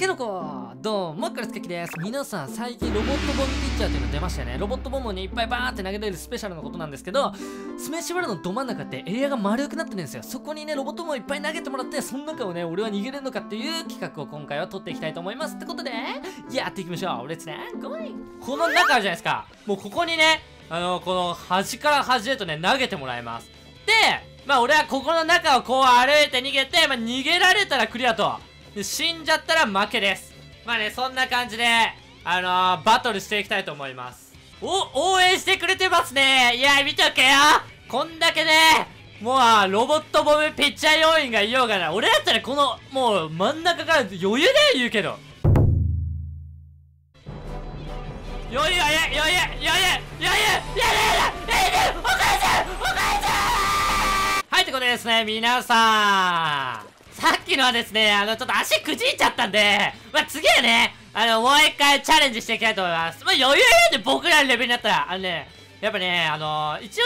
ケノコどうも、クラスケキです。皆さん、最近ロボットボムピッチャーというの出ましたよね。ロボットボムにいっぱいバーって投げられるスペシャルのことなんですけど、スマッシュブラのど真ん中ってエリアが丸くなってるんですよ。そこにね、ロボットボムをいっぱい投げてもらって、その中をね、俺は逃げれるのかっていう企画を今回は撮っていきたいと思います。ってことで、やっていきましょう。レッツね、ゴーイ。この中あるじゃないですか。もうここにね、この端から端へとね、投げてもらいます。で、まあ俺はここの中をこう歩いて逃げて、まあ逃げられたらクリアと。で、死んじゃったら負けです。まあね、そんな感じで、バトルしていきたいと思います。応援してくれてますね。いや、見とけよ。こんだけね、もう、ロボットボムピッチャー要員がいようがな。俺だったらこの、もう、真ん中から余裕で言うけど。余裕、余裕、お母さん、はい、ってことでですね、皆さん。さっきのはですね、ちょっと足くじいちゃったんで、まあ、次はね、もう一回チャレンジしていきたいと思います。まあ、余裕で僕らのレベルになったら、やっぱね、一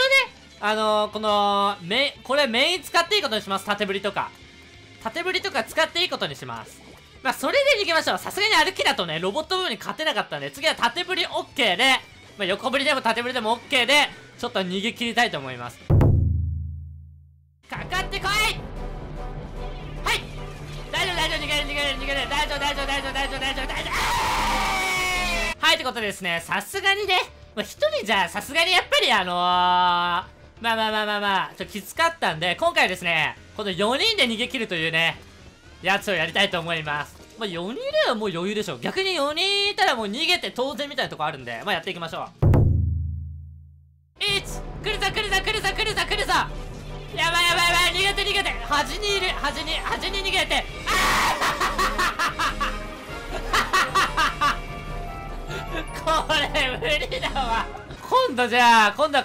応ね、この、これメイン使っていいことにします。縦振りとか。縦振りとか使っていいことにします。まあ、それでいきましょう。さすがに歩きだとね、ロボット部分に勝てなかったんで、次は縦振り OK で、まあ、横振りでも縦振りでも OK で、ちょっと逃げ切りたいと思います。かかってこい！大丈夫、大丈夫。はい、ってことでですね、さすがにね、まあ、一人じゃ、さすがにやっぱりちょっときつかったんで、今回ですね、この4人で逃げ切るというね、やつをやりたいと思います。まあ、4人いればもう余裕でしょ。逆に4人いたらもう逃げて当然みたいなとこあるんで、まあ、やっていきましょう。1、来るぞ。やばい、逃げて。端にいる、端に逃げて。これ無理だわ。今度は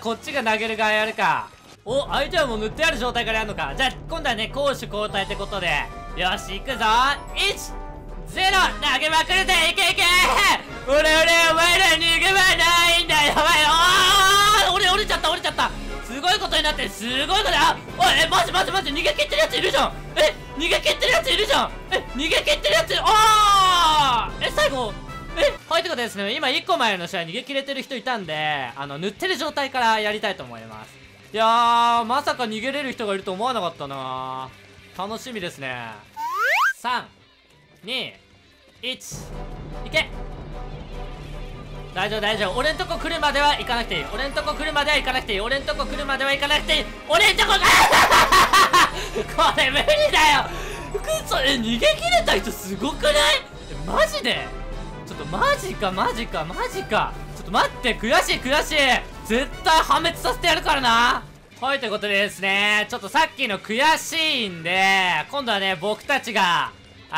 こっちが投げる側やるか。お、相手はもう塗ってある状態からやるのか。じゃあ今度はね、攻守交代ってことで、よし行くぞ。10投げまくるぜ。いけ。俺お前ら逃げ場ないんだ。やばい。俺折れちゃった。すごいことになってる。すごいことだ。おい、マジ逃げ切ってるやついるじゃん。逃げ切ってるやつ。最後はい、ということでですね、今1個前の試合逃げ切れてる人いたんで、塗ってる状態からやりたいと思います。いやー、まさか逃げれる人がいると思わなかったな。楽しみですね。3、2、1、いけ。大丈夫。俺んとこ来るまでは行かなくていい。これ無理だよ。逃げ切れた人すごくない？マジで？ちょっとマジか。ちょっと待って、悔しい。絶対破滅させてやるからな。はい、ということでですね、ちょっとさっきの悔しいんで、今度はね、僕たちが、こ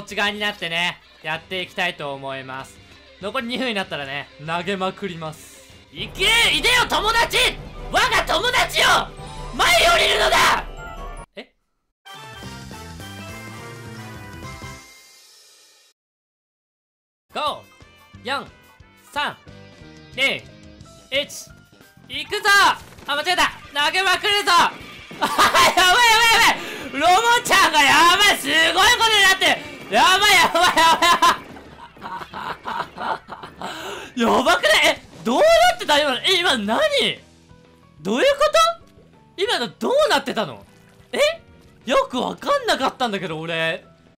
っち側になってね、やっていきたいと思います。残り2分になったらね、投げまくります。いでよ、友達！我が友達よ！前降りるのだ！5、4、3、2、1、いくぞ。あ、間違えた。投げまくるぞ。やばい。ロボちゃんがやばい。すごいことになってる。やばい。やばくない？どうなってた今の？今何？どういうこと？今のどうなってたの？よくわかんなかったんだけど、俺。